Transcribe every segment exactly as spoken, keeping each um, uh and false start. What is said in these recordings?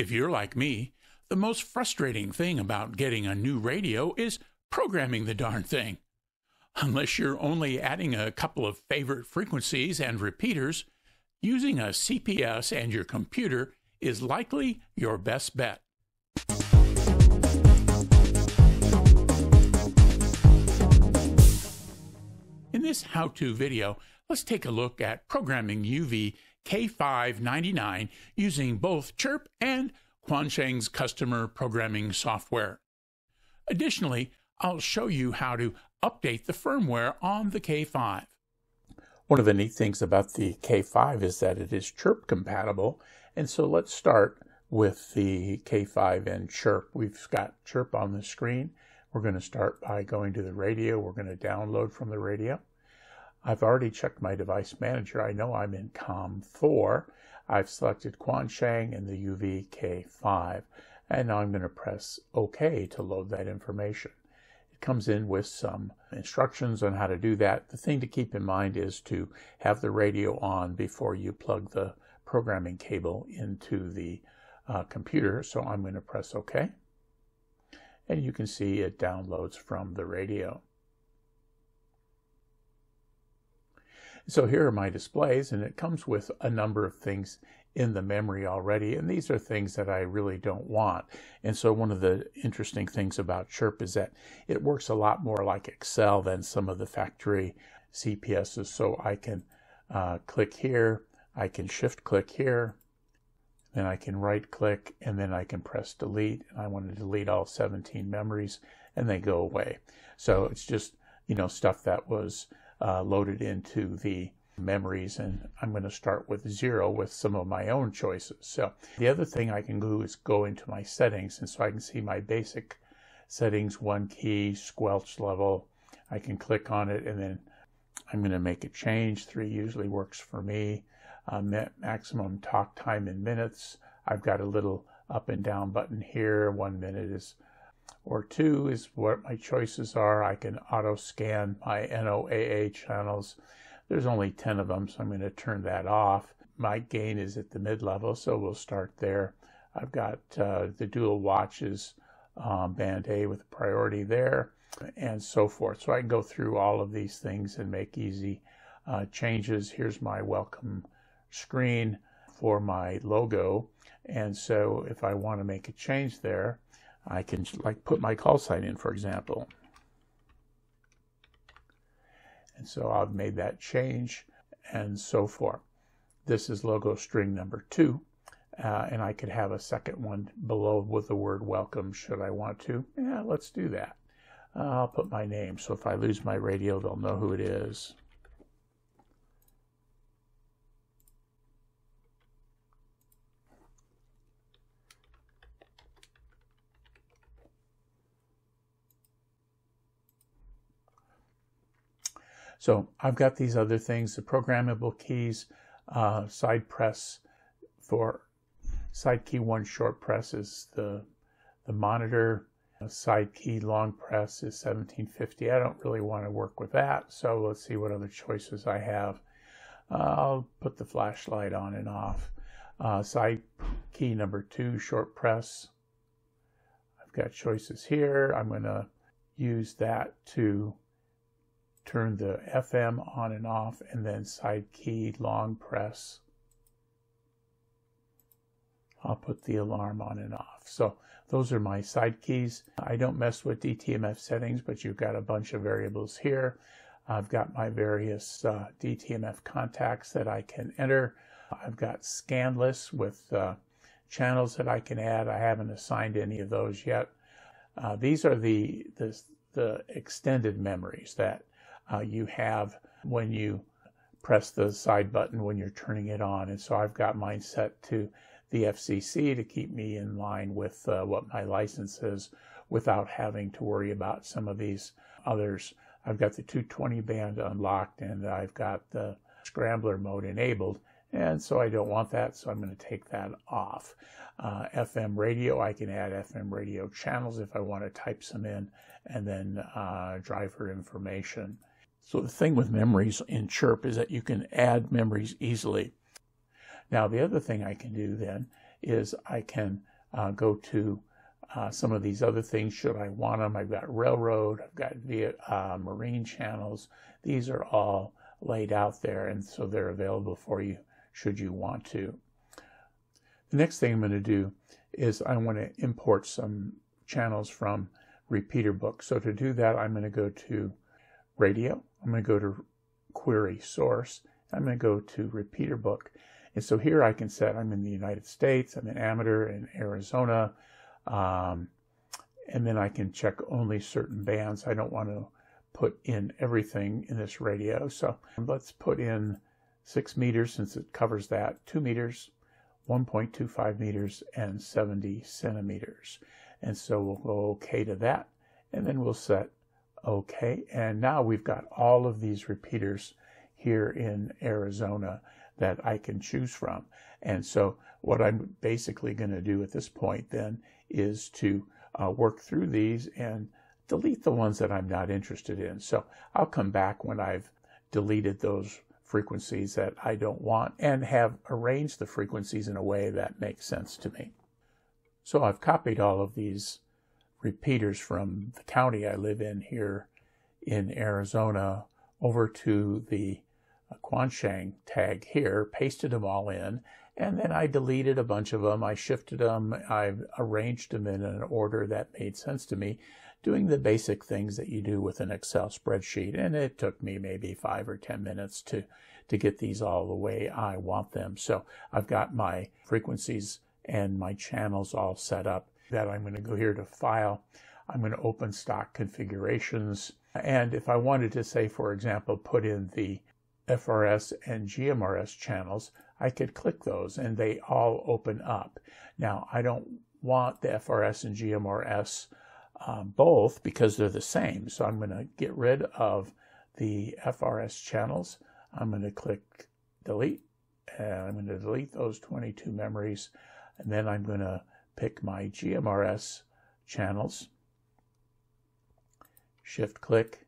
If you're like me, the most frustrating thing about getting a new radio is programming the darn thing. Unless you're only adding a couple of favorite frequencies and repeaters, using a C P S and your computer is likely your best bet. In this how-to video, let's take a look at programming U V K five ninety-nine using both Chirp and Quansheng's customer programming software. Additionally, I'll show you how to update the firmware on the K five. One of the neat things about the K five is that it is Chirp compatible, and so let's start with the K five and Chirp. We've got Chirp on the screen. We're going to start by going to the radio. We're going to download from the radio. I've already checked my device manager. I know I'm in COM four. I've selected Quansheng and the U V K five, and now I'm going to press OK to load that information. It comes in with some instructions on how to do that. The thing to keep in mind is to have the radio on before you plug the programming cable into the uh, computer, so I'm going to press OK. And you can see it downloads from the radio. So here are my displays, and it comes with a number of things in the memory already, and these are things that I really don't want. And so one of the interesting things about Chirp is that it works a lot more like Excel than some of the factory C P Ss, so I can uh, click here, I can shift click here, then I can right click, and then I can press delete. And I want to delete all seventeen memories, and they go away. So it's just, you know, stuff that was uh, loaded into the memories. And I'm going to start with zero with some of my own choices. So the other thing I can do is go into my settings. And so I can see my basic settings, one key, squelch level. I can click on it, and then I'm going to make a change. Three usually works for me. Uh, maximum talk time in minutes. I've got a little up and down button here. One minute is, or two is what my choices are. I can auto scan my N O A A channels. There's only ten of them, so I'm going to turn that off. My gain is at the mid level, so we'll start there. I've got uh, the dual watches, um, band A with priority there, and so forth. So I can go through all of these things and make easy uh, changes. Here's my welcome screen for my logo, and so if I want to make a change there, I can like put my call sign in, for example. And so I've made that change and so forth. This is logo string number two, uh, and I could have a second one below with the word welcome should I want to. Yeah, let's do that. Uh, I'll put my name, so if I lose my radio, they'll know who it is. So I've got these other things, the programmable keys, uh, side press for side key one short press is the, the monitor, side key long press is seventeen fifty. I don't really want to work with that. So let's see what other choices I have. Uh, I'll put the flashlight on and off. Uh, side key number two short press. I've got choices here. I'm going to use that to turn the F M on and off, and then side key long press. I'll put the alarm on and off. So those are my side keys. I don't mess with D T M F settings, but you've got a bunch of variables here. I've got my various uh, D T M F contacts that I can enter. I've got scan lists with uh, channels that I can add. I haven't assigned any of those yet. Uh, these are the, the, the extended memories that Uh, you have when you press the side button when you're turning it on. And so I've got mine set to the F C C to keep me in line with uh, what my license is without having to worry about some of these others. I've got the two twenty band unlocked, and I've got the scrambler mode enabled. And so I don't want that, so I'm going to take that off. Uh, F M radio, I can add F M radio channels if I want to type some in, and then uh, driver information. So the thing with memories in Chirp is that you can add memories easily. Now the other thing I can do then is I can uh, go to uh, some of these other things should I want them. I've got railroad, I've got via, uh, marine channels. These are all laid out there, and so they're available for you should you want to. The next thing I'm going to do is I want to import some channels from Repeater Book. So to do that, I'm going to go to radio, I'm going to go to query source, I'm going to go to Repeater Book. And so here I can set, I'm in the United States, I'm in amateur in Arizona, um, and then I can check only certain bands. I don't want to put in everything in this radio. So let's put in six meters since it covers that, two meters, one point two five meters, and seventy centimeters. And so we'll go okay to that, and then we'll set okay. And now we've got all of these repeaters here in Arizona that I can choose from. And so what I'm basically going to do at this point then is to uh, work through these and delete the ones that I'm not interested in. So I'll come back when I've deleted those frequencies that I don't want and have arranged the frequencies in a way that makes sense to me. So I've copied all of these repeaters from the county I live in here in Arizona over to the Quansheng tag here, pasted them all in, and then I deleted a bunch of them, I shifted them, I arranged them in an order that made sense to me, doing the basic things that you do with an Excel spreadsheet. And it took me maybe five or ten minutes to, to get these all the way I want them. So I've got my frequencies and my channels all set up. That I'm going to go here to File, I'm going to open Stock Configurations, and if I wanted to, say for example, put in the F R S and G M R S channels, I could click those and they all open up. Now I don't want the F R S and G M R S uh, both because they're the same, so I'm going to get rid of the F R S channels, I'm going to click delete, and I'm going to delete those twenty-two memories, and then I'm going to pick my G M R S channels, shift click,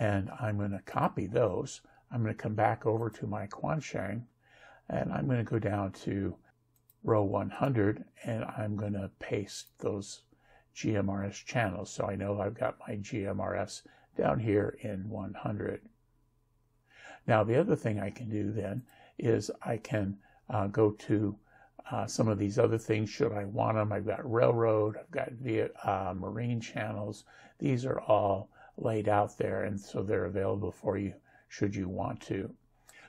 and I'm going to copy those. I'm going to come back over to my Quansheng, and I'm going to go down to row one hundred, and I'm going to paste those G M R S channels. So I know I've got my G M R S down here in one hundred. Now the other thing I can do then is I can uh, go to Uh, some of these other things, should I want them. I've got railroad, I've got via, uh, marine channels. These are all laid out there, and so they're available for you should you want to.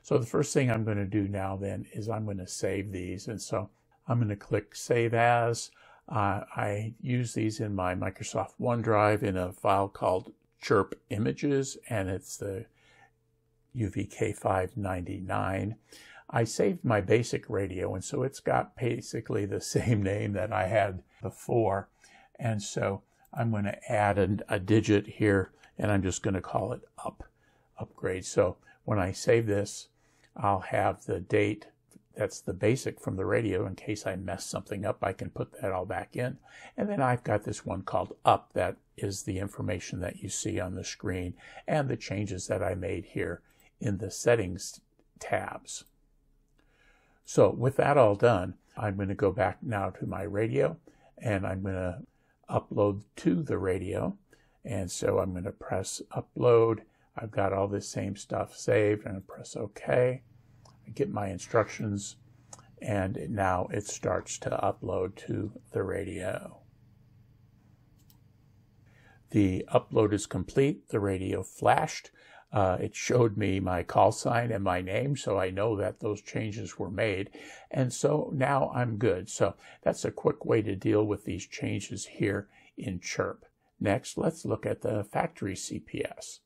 So the first thing I'm going to do now then is I'm going to save these, and so I'm going to click Save As. Uh, I use these in my Microsoft OneDrive in a file called Chirp Images, and it's the U V K five ninety-nine. I saved my basic radio, and so it's got basically the same name that I had before. And so I'm going to add an, a digit here, and I'm just going to call it up, upgrade. So when I save this, I'll have the date. That's the basic from the radio. In case I mess something up, I can put that all back in. And then I've got this one called up. That is the information that you see on the screen and the changes that I made here in the settings tabs. So with that all done, I'm going to go back now to my radio, and I'm going to upload to the radio. And so I'm going to press upload. I've got all this same stuff saved. I'm going to press OK. I get my instructions, and now it starts to upload to the radio. The upload is complete. The radio flashed. Uh, it showed me my call sign and my name, so I know that those changes were made. And so now I'm good. So that's a quick way to deal with these changes here in Chirp. Next, let's look at the factory C P S.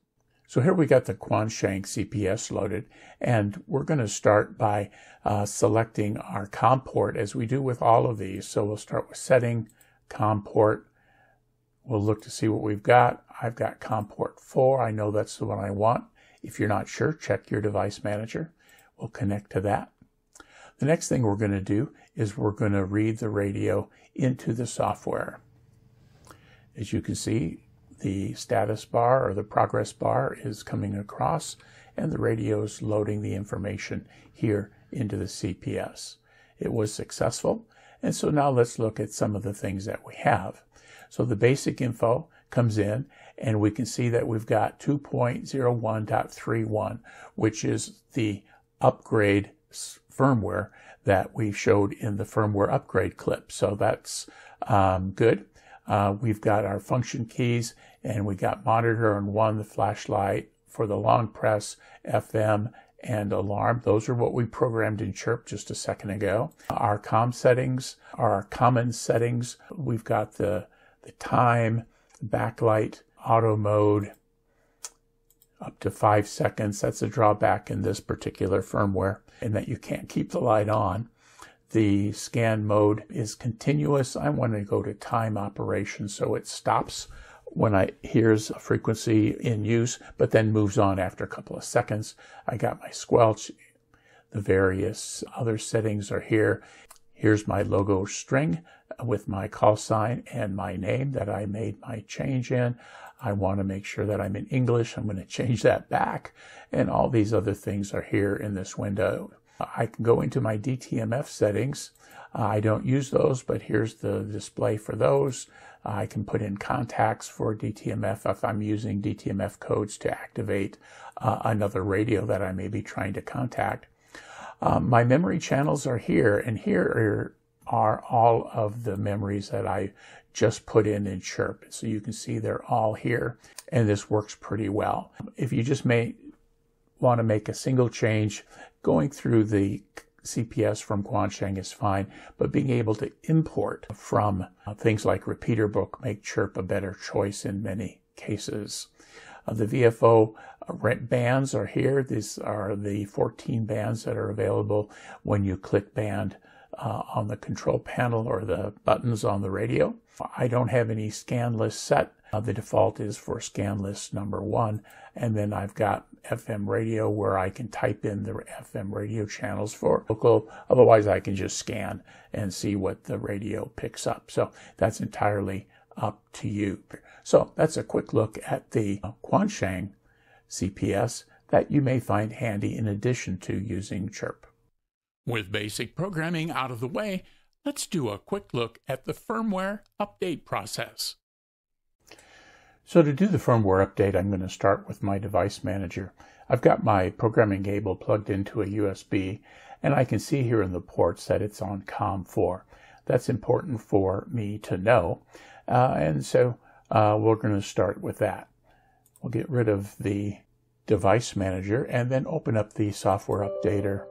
So here we got the Quansheng C P S loaded, and we're going to start by uh, selecting our C O M port as we do with all of these. So we'll start with setting C O M port. We'll look to see what we've got. I've got C O M port four. I know that's the one I want. If you're not sure, check your device manager. We'll connect to that. The next thing we're going to do is we're going to read the radio into the software. As you can see, the status bar or the progress bar is coming across, and the radio is loading the information here into the C P S. It was successful, And so now let's look at some of the things that we have. So the basic info comes in, and we can see that we've got two point oh one point thirty-one, which is the upgrade firmware that we showed in the firmware upgrade clip. So that's um, good. Uh, we've got our function keys, and we got monitor and one, the flashlight for the long press, F M, and alarm. Those are what we programmed in Chirp just a second ago. Our C O M settings, our common settings, we've got the, the time, backlight, auto mode, up to five seconds. That's a drawback in this particular firmware, in that you can't keep the light on. The scan mode is continuous. I want to go to time operation, so it stops when I hears a frequency in use, but then moves on after a couple of seconds. I got my squelch. The various other settings are here. Here's my logo string with my call sign and my name that I made my change in. I want to make sure that I'm in English. I'm going to change that back. And all these other things are here in this window. I can go into my D T M F settings. I don't use those, but here's the display for those. I can put in contacts for D T M F if I'm using D T M F codes to activate uh, another radio that I may be trying to contact. Um, my memory channels are here, and here are, are all of the memories that I just put in in Chirp. So you can see they're all here, and this works pretty well. If you just may want to make a single change, going through the C P S from Quansheng is fine, but being able to import from things like Repeater Book make Chirp a better choice in many cases. Uh, the V F O bands are here. These are the fourteen bands that are available when you click band uh, on the control panel or the buttons on the radio. I don't have any scan list set. Uh, the default is for scan list number one, and then I've got F M radio where I can type in the F M radio channels for local. Otherwise, I can just scan and see what the radio picks up. So that's entirely up to you. So that's a quick look at the Quansheng C P S that you may find handy in addition to using Chirp. With basic programming out of the way, let's do a quick look at the firmware update process. So to do the firmware update, I'm going to start with my device manager. I've got my programming cable plugged into a U S B, and I can see here in the ports that it's on COM four. That's important for me to know, uh, and so uh, we're going to start with that. We'll get rid of the device manager and then open up the software updater.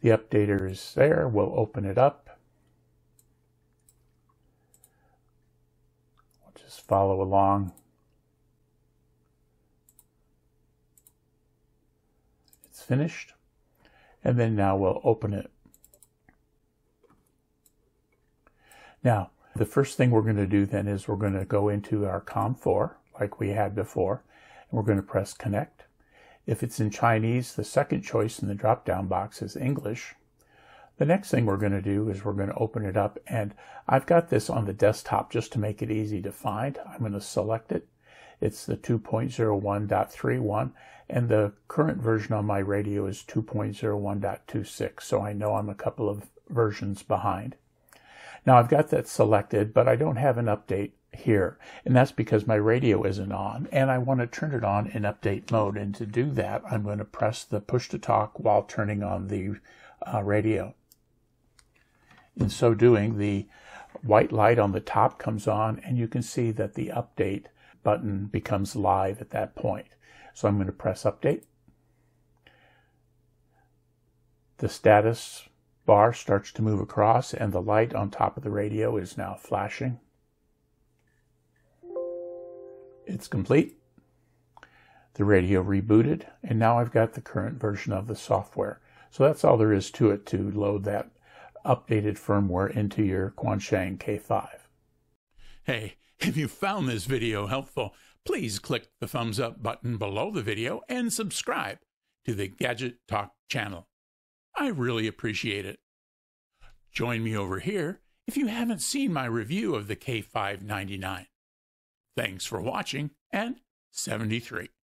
The updater is there. We'll open it up. Follow along. It's finished. And then now we'll open it. Now, the first thing we're going to do then is we're going to go into our COM four like we had before, and we're going to press connect. If it's in Chinese, the second choice in the drop-down box is English. The next thing we're going to do is we're going to open it up, and I've got this on the desktop just to make it easy to find. I'm going to select it. It's the two point oh one point thirty-one, and the current version on my radio is two point oh one point twenty-six, so I know I'm a couple of versions behind. Now I've got that selected, but I don't have an update here, and that's because my radio isn't on, and I want to turn it on in update mode, and to do that, I'm going to press the push to talk while turning on the uh, radio. In so doing, the white light on the top comes on, and you can see that the update button becomes live at that point. So I'm going to press update. The status bar starts to move across, and the light on top of the radio is now flashing. It's complete. The radio rebooted, and now I've got the current version of the software. So that's all there is to it to load that updated firmware into your Quansheng K five. Hey, if you found this video helpful, please click the thumbs up button below the video and subscribe to the Gadget Talk channel. I really appreciate it. Join me over here if you haven't seen my review of the K five ninety-nine. Thanks for watching, and seventy-three.